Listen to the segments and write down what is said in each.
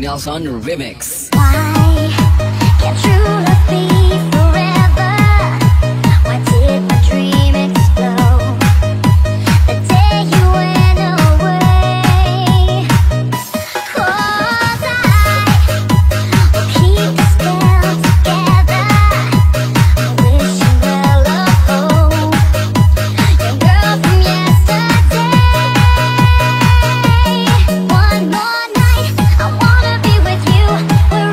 Nelson Remix. Why can't true love be forever? Why did my dream explode the day you went away? 'Cause I will keep the spell together. I wish you well, oh, your girl from yesterday. One more night, I wanna be with you.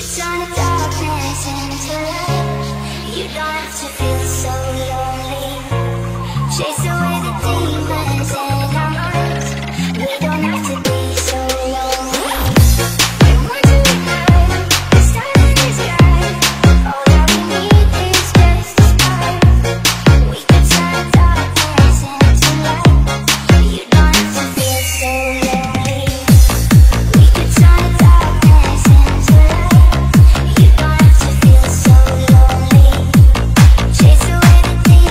Just shine a darkness into love. You don't have to feel so lonely. Chase away the demons in our minds. We don't have to be so lonely. When we're together, the stars is right. All that we need is just a spark. We can shine a darkness into light. You don't have to feel so lonely. We can shine a darkness into light. You don't have to feel so lonely. Chase away the demons.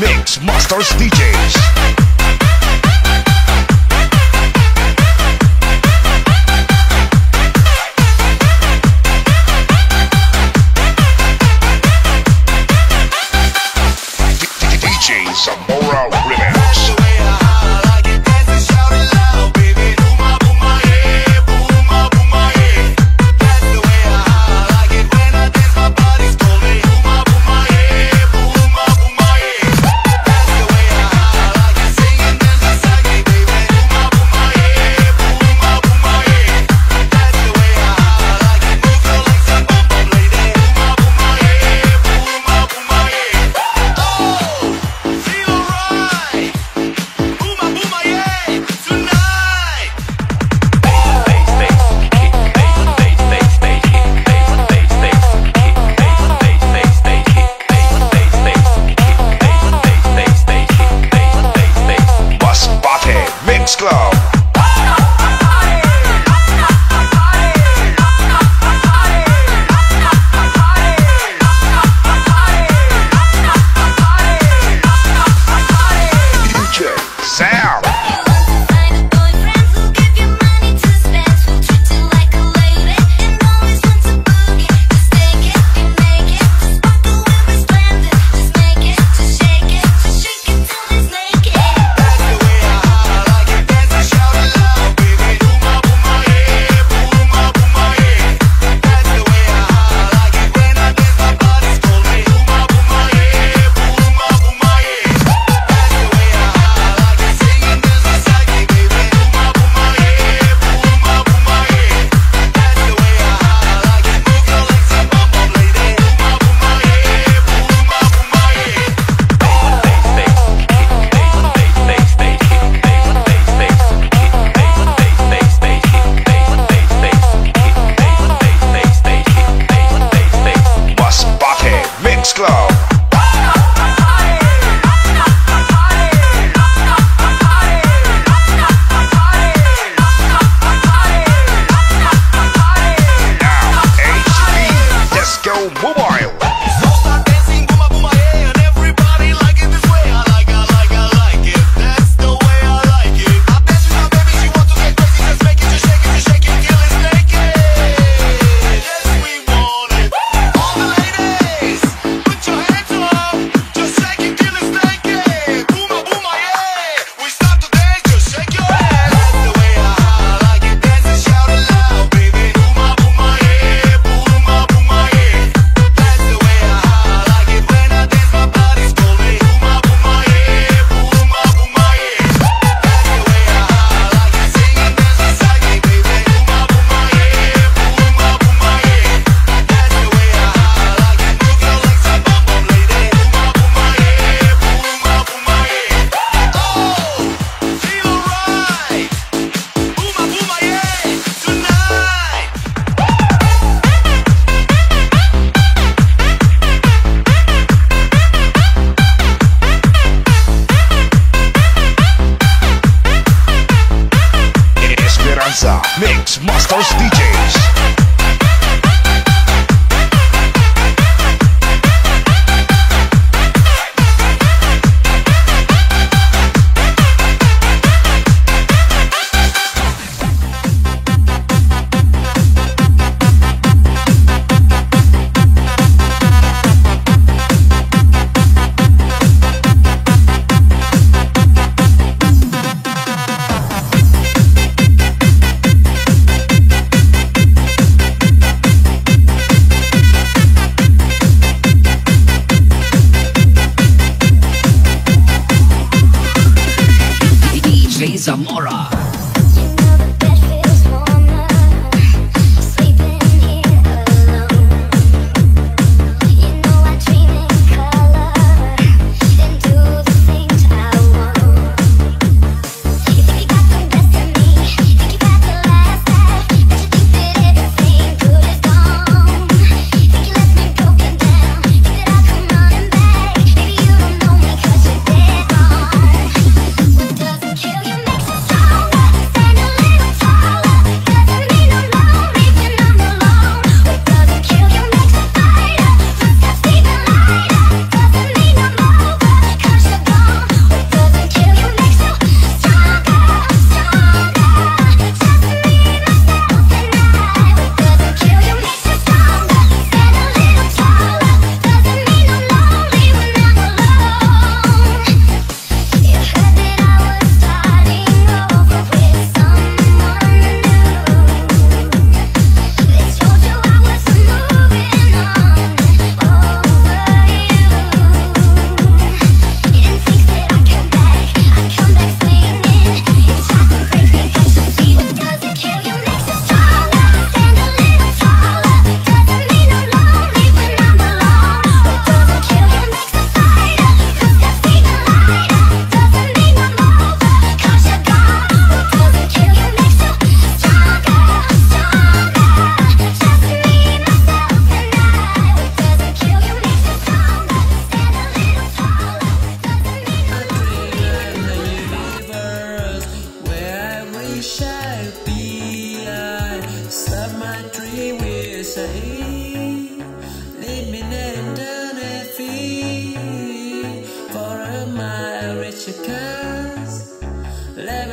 Mix Masters DJs.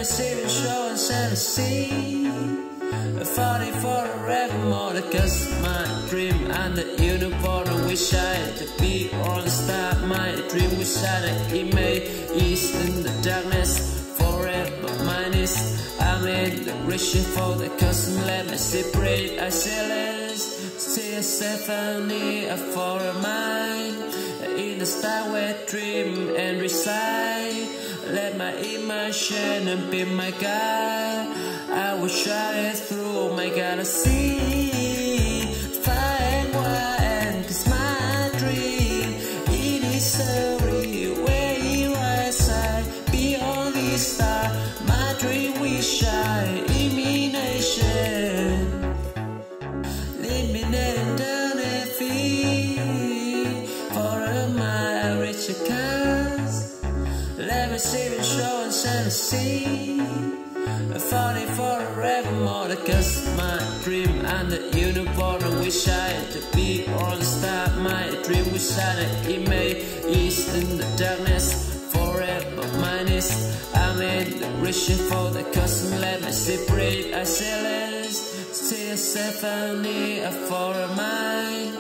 a city show in Tennessee. I fought it forevermore, that cast my dream and the uniform. I wish I had to be on the star. My dream wish I had it made east in the darkness. Forever mine is, I made the wishing for the custom. Let me separate, I silence. See a symphony for a mind in the star where dream and reside. Let my emotion and be my guide. I will shine it through my galaxy, far and wide, 'cause my dream, it is a real way right side. Beyond the star, my dream will shine. Illumination, illuminating down and feet. For a mile, reach a cast. Let me see the show in Tennessee. I fought it forevermore, that cast my dream and the uniform. I wish I had to be on the star. My dream wish I had it made east in the darkness. Forever mine is, I made the wishing for the custom. Let me separate, I silence. Still a symphony for a mind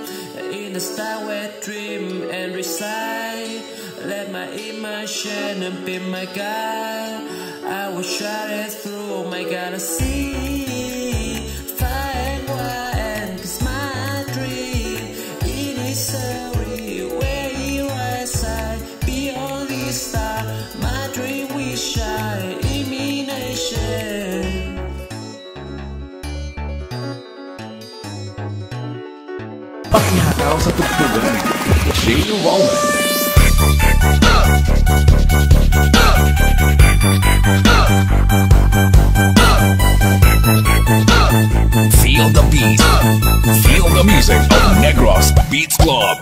in the star where dream and reside. Let my emotion and be my guide. I will shine it through my galaxy, far and wide, 'cause my dream, it is a real way right side. Beyond the star, my dream will shine. Illumination. Paknya kau satu program Dewa Wow. Feel the beat, feel the music of Negros Beats Club.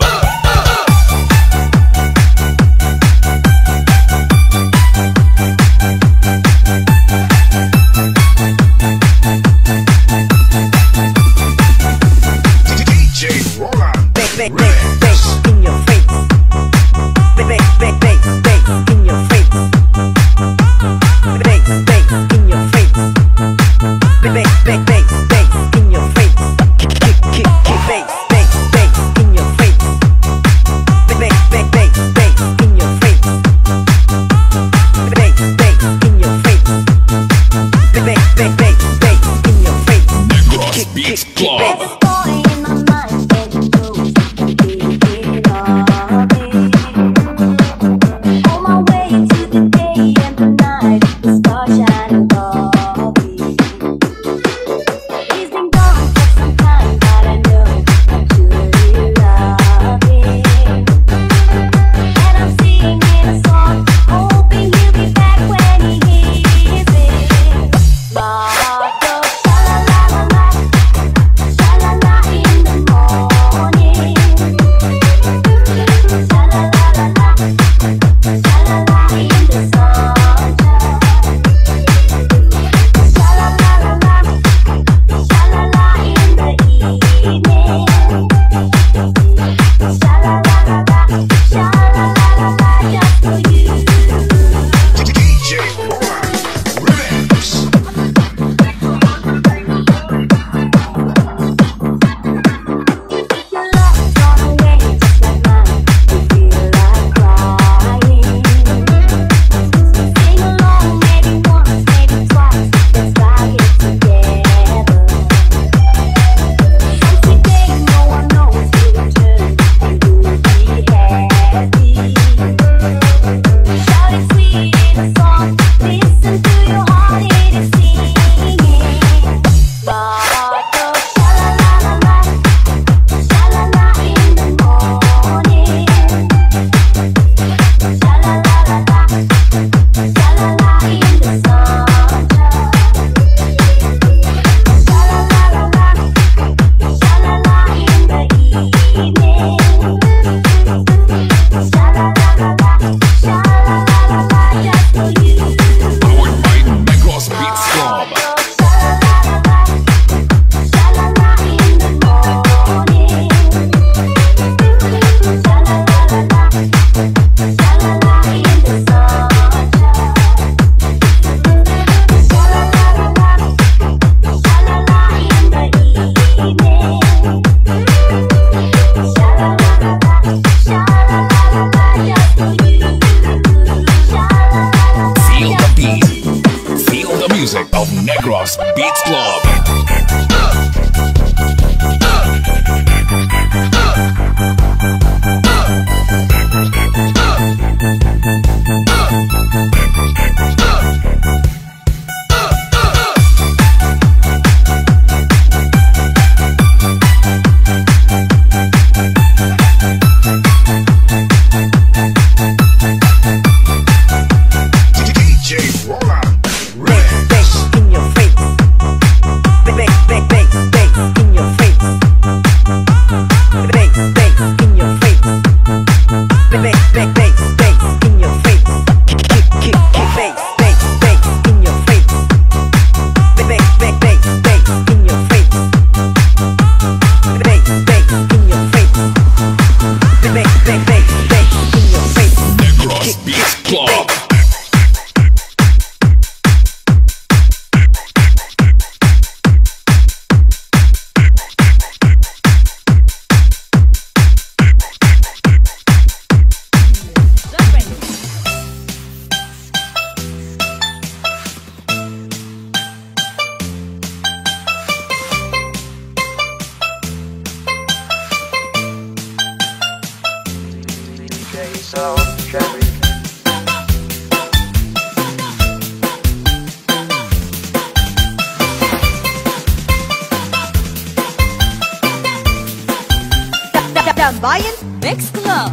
DJ Roland, bass in your face, bass in your face. Negros Beats Club. There's a boy in my mind, baby, do soul, cherry. Dambayan's Mix Club.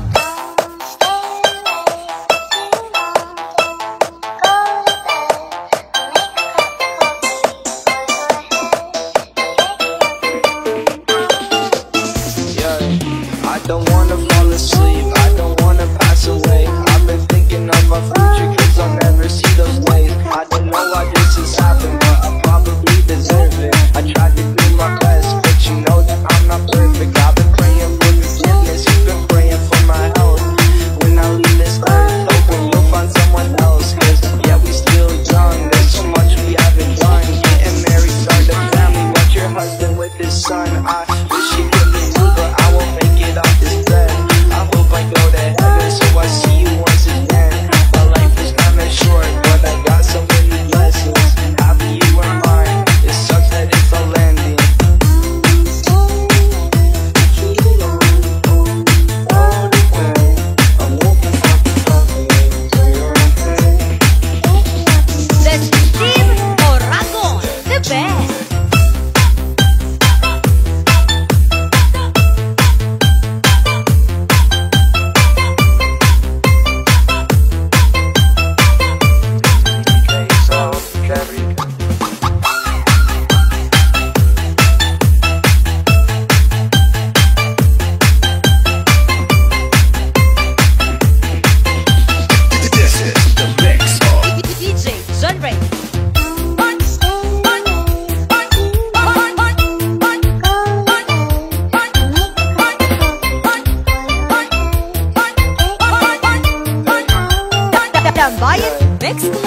Dambayan's Mix Club.